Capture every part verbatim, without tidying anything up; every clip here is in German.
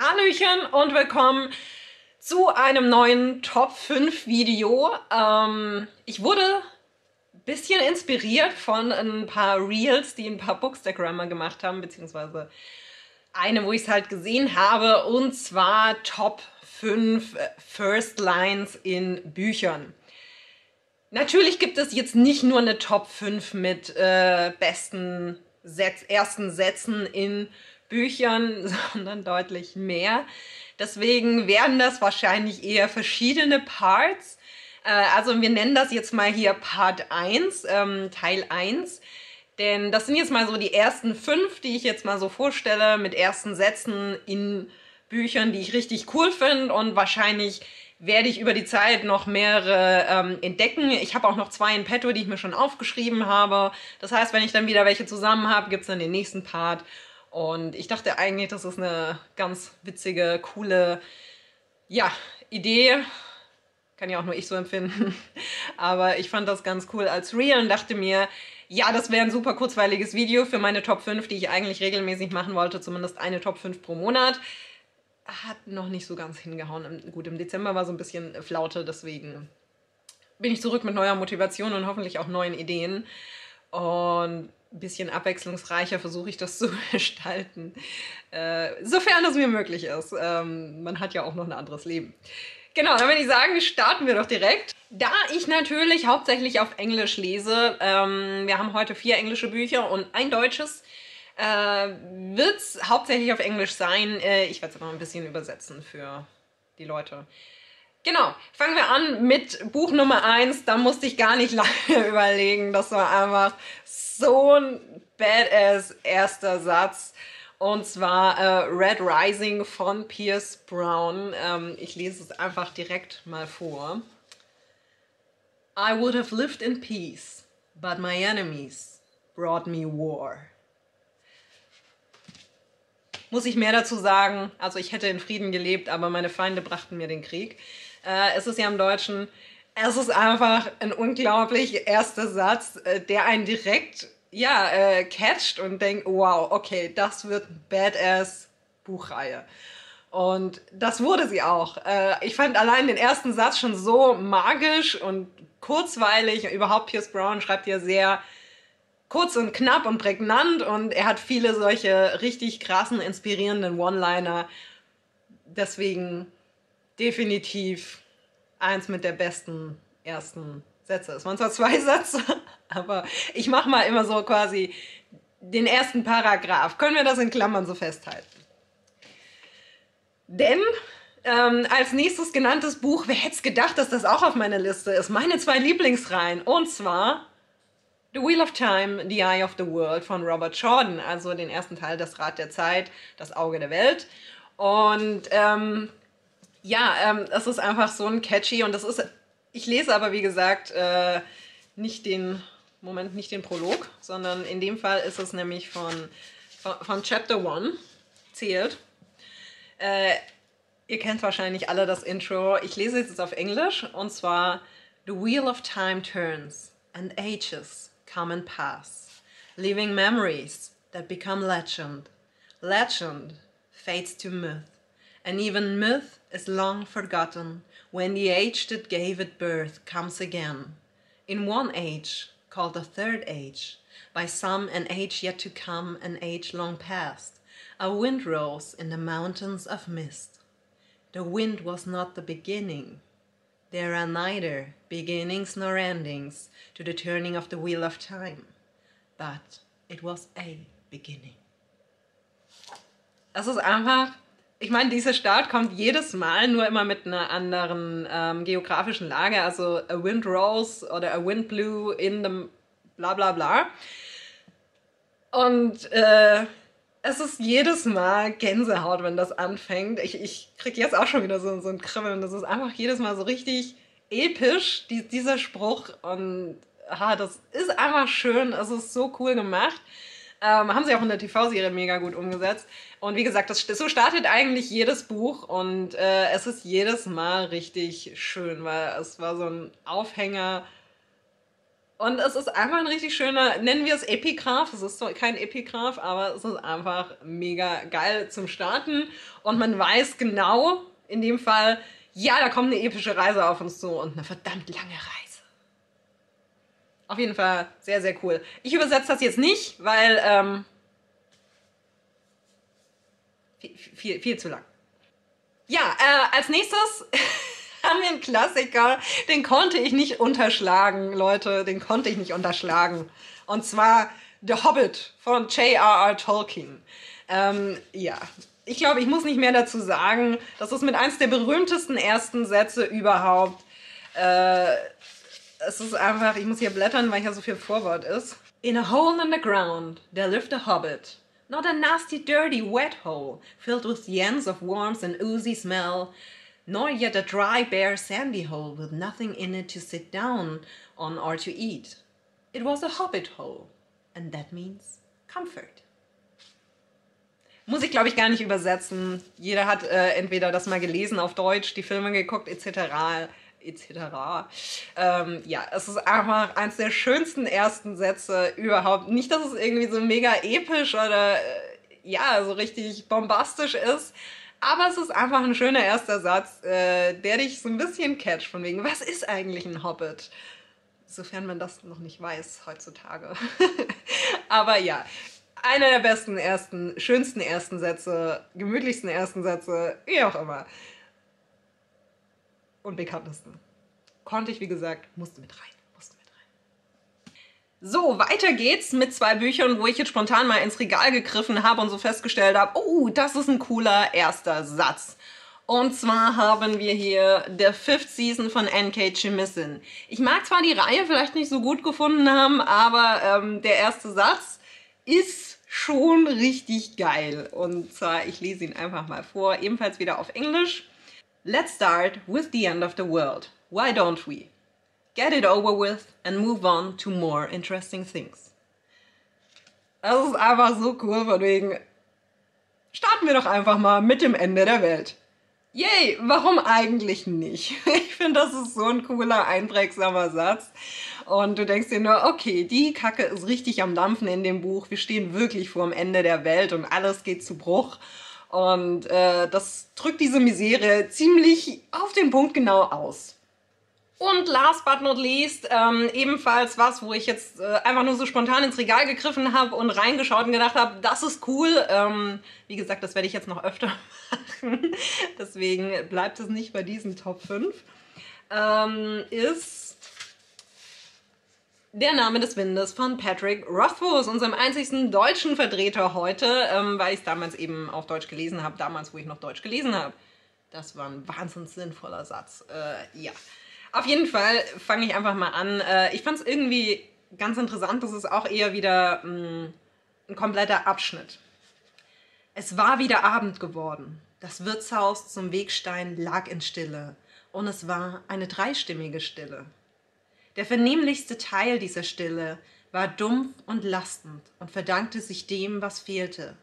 Hallöchen und willkommen zu einem neuen Top fünf Video. Ähm, ich wurde ein bisschen inspiriert von ein paar Reels, die ein paar Bookstagrammer gemacht haben, beziehungsweise eine, wo ich es halt gesehen habe, und zwar Top fünf First Lines in Büchern. Natürlich gibt es jetzt nicht nur eine Top fünf mit äh, besten Setz, ersten Sätzen in Büchern, sondern deutlich mehr. Deswegen werden das wahrscheinlich eher verschiedene Parts. Äh, also wir nennen das jetzt mal hier Part eins, ähm, Teil eins. Denn das sind jetzt mal so die ersten fünf, die ich jetzt mal so vorstelle, mit ersten Sätzen in Büchern, die ich richtig cool finde. Und wahrscheinlich werde ich über die Zeit noch mehrere ähm, entdecken. Ich habe auch noch zwei in petto, die ich mir schon aufgeschrieben habe. Das heißt, wenn ich dann wieder welche zusammen habe, gibt es dann den nächsten Part. Und ich dachte eigentlich, das ist eine ganz witzige, coole, ja, Idee. Kann ja auch nur ich so empfinden. Aber ich fand das ganz cool als Reel und dachte mir, ja, das wäre ein super kurzweiliges Video für meine Top fünf, die ich eigentlich regelmäßig machen wollte. Zumindest eine Top fünf pro Monat. Hat noch nicht so ganz hingehauen. Gut, im Dezember war so ein bisschen Flaute, deswegen bin ich zurück mit neuer Motivation und hoffentlich auch neuen Ideen. Und bisschen abwechslungsreicher versuche ich das zu gestalten, äh, sofern es mir möglich ist. Ähm, man hat ja auch noch ein anderes Leben. Genau, dann würde ich sagen, starten wir doch direkt. Da ich natürlich hauptsächlich auf Englisch lese, ähm, wir haben heute vier englische Bücher und ein deutsches, äh, wird es hauptsächlich auf Englisch sein. Äh, ich werde es aber ein bisschen übersetzen für die Leute. Genau, fangen wir an mit Buch Nummer eins. Da musste ich gar nicht lange überlegen. Das war einfach so ein badass erster Satz. Und zwar äh, Red Rising von Pierce Brown. Ähm, ich lese es einfach direkt mal vor. I would have lived in peace, but my enemies brought me war. Muss ich mehr dazu sagen? Also ich hätte in Frieden gelebt, aber meine Feinde brachten mir den Krieg. Äh, es ist ja im Deutschen, es ist einfach ein unglaublich erster Satz, äh, der einen direkt, ja, äh, catcht und denkt, wow, okay, das wird eine badass Buchreihe. Und das wurde sie auch. Äh, ich fand allein den ersten Satz schon so magisch und kurzweilig. Überhaupt Pierce Brown schreibt ja sehr kurz und knapp und prägnant und er hat viele solche richtig krassen, inspirierenden One-Liner. Deswegen definitiv eins mit der besten ersten Sätze. Es waren zwar zwei Sätze, aber ich mache mal immer so quasi den ersten Paragraph. Können wir das in Klammern so festhalten? Denn ähm, als nächstes genanntes Buch, wer hätte es gedacht, dass das auch auf meiner Liste ist? Meine zwei Lieblingsreihen. Und zwar The Wheel of Time, The Eye of the World von Robert Jordan, also den ersten Teil, das Rad der Zeit, das Auge der Welt. Und ähm, ja, ähm, es ist einfach so ein catchy und das ist, ich lese aber wie gesagt äh, nicht den, Moment, nicht den Prolog, sondern in dem Fall ist es nämlich von, von, von Chapter eins, zählt. Äh, ihr kennt wahrscheinlich alle das Intro, ich lese jetzt auf Englisch und zwar The Wheel of Time turns and ages come and pass, leaving memories that become legend. Legend fades to myth, and even myth is long forgotten when the age that gave it birth comes again. In one age, called the third age, by some an age yet to come, an age long past, a wind rose in the mountains of mist. The wind was not the beginning. There are neither beginnings nor endings to the turning of the wheel of time, but it was a beginning. Das ist einfach, ich meine, dieser Start kommt jedes Mal, nur immer mit einer anderen ähm, geografischen Lage, also a wind rose oder a wind blew in the bla bla bla. Und äh, es ist jedes Mal Gänsehaut, wenn das anfängt. Ich, ich kriege jetzt auch schon wieder so, so ein Kribbeln. Das ist einfach jedes Mal so richtig episch, die, dieser Spruch. Und ah, das ist einfach schön. Es ist so cool gemacht. Ähm, haben sie auch in der T V-Serie mega gut umgesetzt. Und wie gesagt, das, so startet eigentlich jedes Buch. Und äh, es ist jedes Mal richtig schön, weil es war so ein Aufhänger, Und es ist einfach ein richtig schöner, nennen wir es Epigraph, es ist zwar kein Epigraph, aber es ist einfach mega geil zum Starten. Und man weiß genau, in dem Fall, ja, da kommt eine epische Reise auf uns zu und eine verdammt lange Reise. Auf jeden Fall sehr, sehr cool. Ich übersetze das jetzt nicht, weil ähm, viel, viel, viel zu lang. Ja, äh, als nächstes haben wir einen Klassiker, den konnte ich nicht unterschlagen, Leute, den konnte ich nicht unterschlagen. Und zwar The Hobbit von J R R Tolkien. Ähm, ja, ich glaube, ich muss nicht mehr dazu sagen, das ist mit eins der berühmtesten ersten Sätze überhaupt. Äh, es ist einfach, ich muss hier blättern, weil hier so viel Vorwort ist. In a hole in the ground, there lived a hobbit. Not a nasty, dirty, wet hole, filled with yams of worms and oozy smell. Nor yet a dry, bare, sandy hole with nothing in it to sit down on or to eat. It was a hobbit hole, and that means comfort. Muss ich, glaube ich, gar nicht übersetzen. Jeder hat äh, entweder das mal gelesen auf Deutsch, die Filme geguckt, et cetera et cetera. Ähm, ja, es ist einfach eins der schönsten ersten Sätze überhaupt. Nicht, dass es irgendwie so mega episch oder äh, ja, so richtig bombastisch ist, aber es ist einfach ein schöner erster Satz, äh, der dich so ein bisschen catcht, von wegen, was ist eigentlich ein Hobbit? Sofern man das noch nicht weiß heutzutage. Aber ja, einer der besten ersten, schönsten ersten Sätze, gemütlichsten ersten Sätze, wie auch immer. Und bekanntesten. Konnte ich, wie gesagt, musste mit rein. So, weiter geht's mit zwei Büchern, wo ich jetzt spontan mal ins Regal gegriffen habe und so festgestellt habe, oh, das ist ein cooler erster Satz. Und zwar haben wir hier The Fifth Season von N K Chimisin. Ich mag zwar die Reihe vielleicht nicht so gut gefunden haben, aber ähm, der erste Satz ist schon richtig geil. Und zwar, ich lese ihn einfach mal vor, ebenfalls wieder auf Englisch. Let's start with the end of the world. Why don't we? Get it over with and move on to more interesting things. Das ist einfach so cool, von wegen, starten wir doch einfach mal mit dem Ende der Welt. Yay, warum eigentlich nicht? Ich finde, das ist so ein cooler, einprägsamer Satz. Und du denkst dir nur, okay, die Kacke ist richtig am Dampfen in dem Buch. Wir stehen wirklich vor dem Ende der Welt und alles geht zu Bruch. Und äh, das drückt diese Misere ziemlich auf den Punkt genau aus. Und last but not least, ähm, ebenfalls was, wo ich jetzt äh, einfach nur so spontan ins Regal gegriffen habe und reingeschaut und gedacht habe, das ist cool. Ähm, wie gesagt, das werde ich jetzt noch öfter machen, deswegen bleibt es nicht bei diesen Top fünf, ähm, ist Der Name des Windes von Patrick Rothfuss, unserem einzigsten deutschen Vertreter heute, ähm, weil ich es damals eben auf Deutsch gelesen habe, damals, wo ich noch Deutsch gelesen habe. Das war ein wahnsinnig sinnvoller Satz, äh, ja. Auf jeden Fall fange ich einfach mal an. Ich fand es irgendwie ganz interessant, das ist auch eher wieder ein kompletter Abschnitt. Es war wieder Abend geworden. Das Wirtshaus zum Wegstein lag in Stille und es war eine dreistimmige Stille. Der vernehmlichste Teil dieser Stille war dumpf und lastend und verdankte sich dem, was fehlte.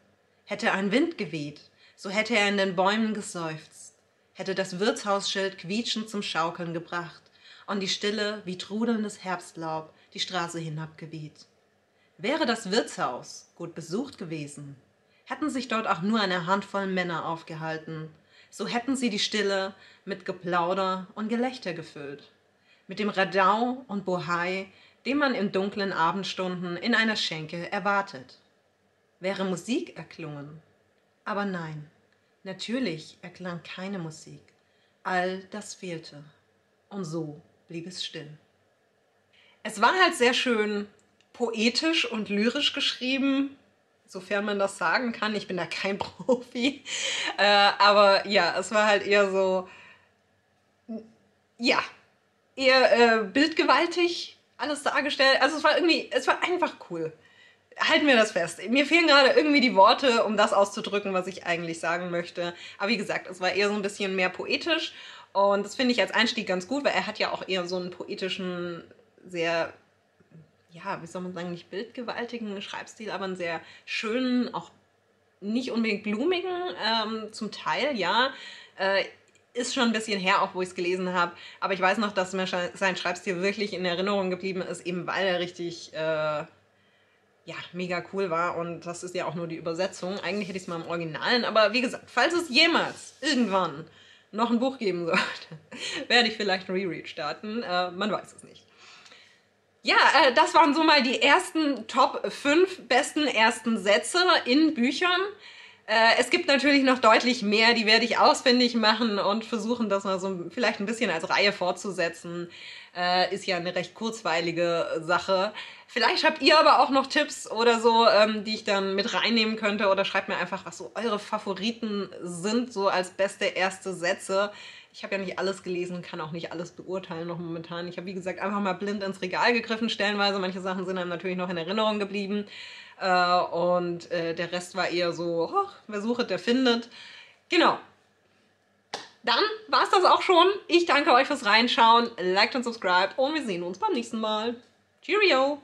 Hätte ein Wind geweht, so hätte er in den Bäumen geseufzt. Hätte das Wirtshausschild quietschend zum Schaukeln gebracht und die Stille wie trudelndes Herbstlaub die Straße hinabgeweht. Wäre das Wirtshaus gut besucht gewesen, hätten sich dort auch nur eine Handvoll Männer aufgehalten, so hätten sie die Stille mit Geplauder und Gelächter gefüllt, mit dem Radau und Bohai, den man in dunklen Abendstunden in einer Schenke erwartet. Wäre Musik erklungen, aber nein. Natürlich erklang keine Musik, all das fehlte und so blieb es still. Es war halt sehr schön poetisch und lyrisch geschrieben, sofern man das sagen kann, ich bin da kein Profi, äh, aber ja, es war halt eher so, ja, eher äh, bildgewaltig alles dargestellt, also es war irgendwie, es war einfach cool. Halten wir das fest. Mir fehlen gerade irgendwie die Worte, um das auszudrücken, was ich eigentlich sagen möchte. Aber wie gesagt, es war eher so ein bisschen mehr poetisch und das finde ich als Einstieg ganz gut, weil er hat ja auch eher so einen poetischen, sehr, ja, wie soll man sagen, nicht bildgewaltigen Schreibstil, aber einen sehr schönen, auch nicht unbedingt blumigen ähm, zum Teil, ja. Äh, ist schon ein bisschen her, auch wo ich es gelesen habe, aber ich weiß noch, dass mir sein Schreibstil wirklich in Erinnerung geblieben ist, eben weil er richtig äh, ja, mega cool war, und das ist ja auch nur die Übersetzung. Eigentlich hätte ich es mal im Originalen, aber wie gesagt, falls es jemals irgendwann noch ein Buch geben sollte, werde ich vielleicht ein Reread starten, äh, man weiß es nicht. Ja, äh, das waren so mal die ersten Top fünf besten ersten Sätze in Büchern. Es gibt natürlich noch deutlich mehr, die werde ich ausfindig machen und versuchen, das mal so vielleicht ein bisschen als Reihe fortzusetzen. Äh, ist ja eine recht kurzweilige Sache. Vielleicht habt ihr aber auch noch Tipps oder so, ähm, die ich dann mit reinnehmen könnte, oder schreibt mir einfach, was so eure Favoriten sind, so als beste erste Sätze. Ich habe ja nicht alles gelesen und kann auch nicht alles beurteilen noch momentan. Ich habe, wie gesagt, einfach mal blind ins Regal gegriffen, stellenweise. Manche Sachen sind einem natürlich noch in Erinnerung geblieben. Uh, und uh, der Rest war eher so, oh, wer sucht, der findet. Genau. Dann war es das auch schon. Ich danke euch fürs Reinschauen. Liked und subscribed, und wir sehen uns beim nächsten Mal. Cheerio!